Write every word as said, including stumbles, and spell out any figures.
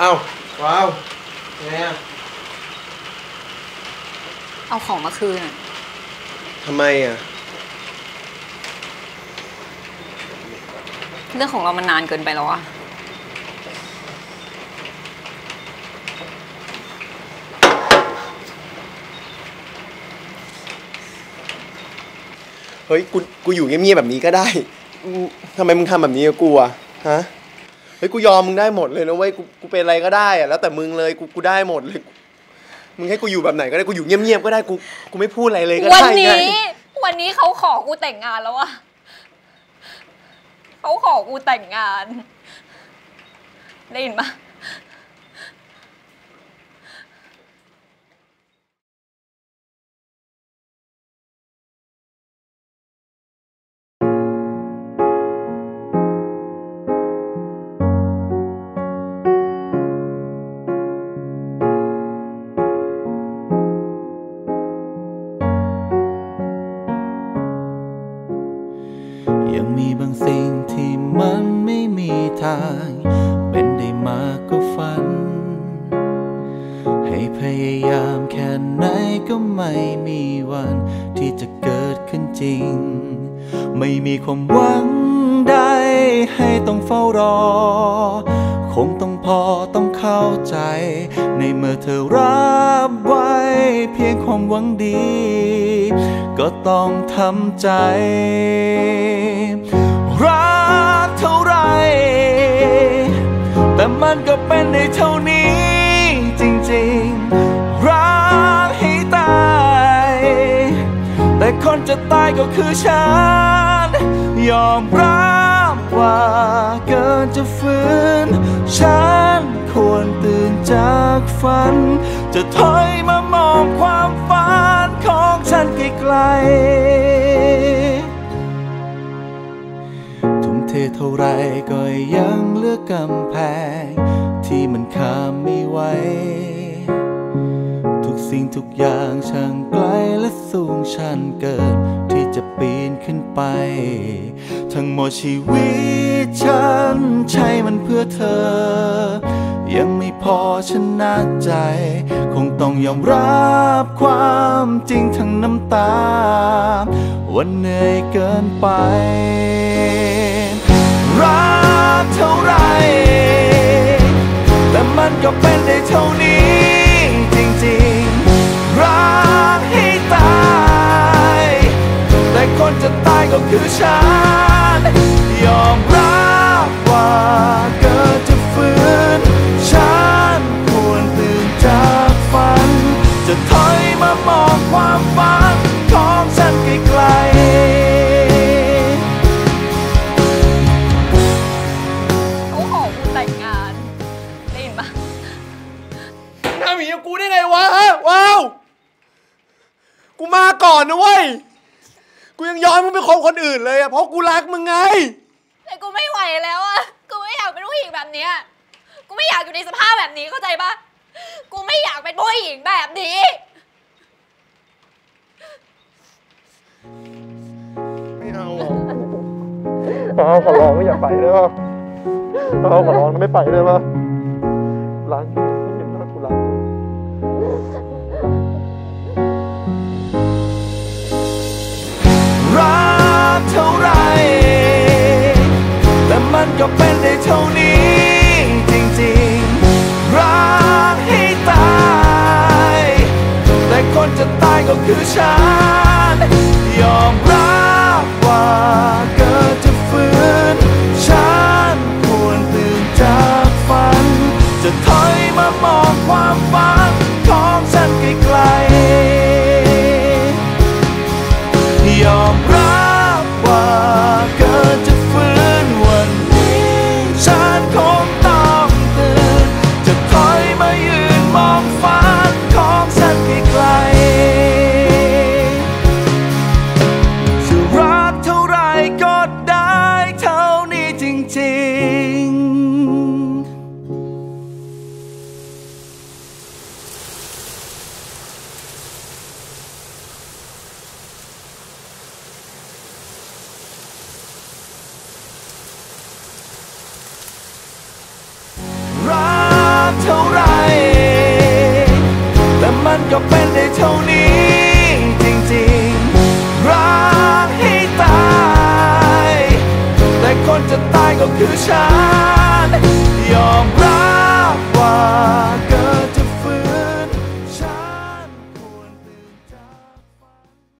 เอ้าว้าวไงอะเอาของมาคืนอ่ะทำไมอ่ะเรื่องของเรามันนานเกินไปแล้วอะเฮ้ยกูกูอยู่เงียบๆแบบนี้ก็ได้ทำไมมึงทำแบบนี้กับกูอะฮะเฮ้ยกูยอมมึงได้หมดเลยนะเว้ยกูกูเป็นอะไรก็ได้อะแล้วแต่มึงเลยกูกูได้หมดเลยมึงให้กูอยู่แบบไหนก็ได้กูอยู่เงียบๆก็ได้กูกูไม่พูดอะไรเลยก็ได้วันนี้วันนี้เขาขอกูแต่งงานแล้วอะเขาขอกูแต่งงานได้ยินปะเป็นได้มากก็ฝันให้พยายามแค่ไหนก็ไม่มีวันที่จะเกิดขึ้นจริงไม่มีความหวังใดให้ต้องเฝ้ารอคงต้องพอต้องเข้าใจในเมื่อเธอรับไว้เพียงความหวังดีก็ต้องทำใจรักเท่าไรแต่มันก็เป็นได้เท่านี้จริงๆรักให้ตายแต่คนจะตายก็คือฉันยอมรับว่าเกินจะฝืนฉันควรตื่นจากฝันจะถอยมามองความฝันของฉันไกลเท่าไรก็ยังเลือกกำแพงที่มันข้ามไม่ไหวทุกสิ่งทุกอย่างช่างไกลและสูงชันเกินที่จะปีนขึ้นไปทั้งหมดชีวิตฉันใช้มันเพื่อเธอยังไม่พอชนะใจคงต้องยอมรับความจริงทั้งน้ำตาวันเหนื่อยเกินไปรักเท่าไรแต่มันก็เป็นได้เท่านี้จริงๆรักให้ตายแต่คนจะตายก็คือฉันยอมรับว่าเกิดจะฝืนฉันควรตื่นจากฝันจะถอยมามองความฝันของฉันไกลกูมาก่อนนะเว้ยกูยังย้อนมึงไปคบคนอื่นเลยอะเพราะกูรักมึงไงแต่กูไม่ไหวแล้วอะกูไม่อยากเป็นผู้หญิงแบบนี้กูไม่อยากอยู่ในสภาพแบบนี้เข้าใจปะกูไม่อยากเป็นผู้หญิงแบบนี้ไม่เอาเอาขอร้องไม่อยากไปได้ปะเอาขอร้องไม่ไปได้ปะรักไม่เห็นรักกูรักเท่าไรแต่มันก็เป็นได้เท่านี้จริงๆรักให้ตายแต่คนจะตายก็คือฉันยอมรับว่าเกิดจะฝืนฉันควรตื่นจากฝันจะถอยมามองความฝันของฉันไกลๆยอมรับเกิดจะฟื้นวันนี้ฉันคงต้องตื่นจะถอยมายืนมองฟ้าของฉันไกลๆจะรักเท่าไรก็ได้เท่านี้จริงๆ ก็เป็นได้เท่านี้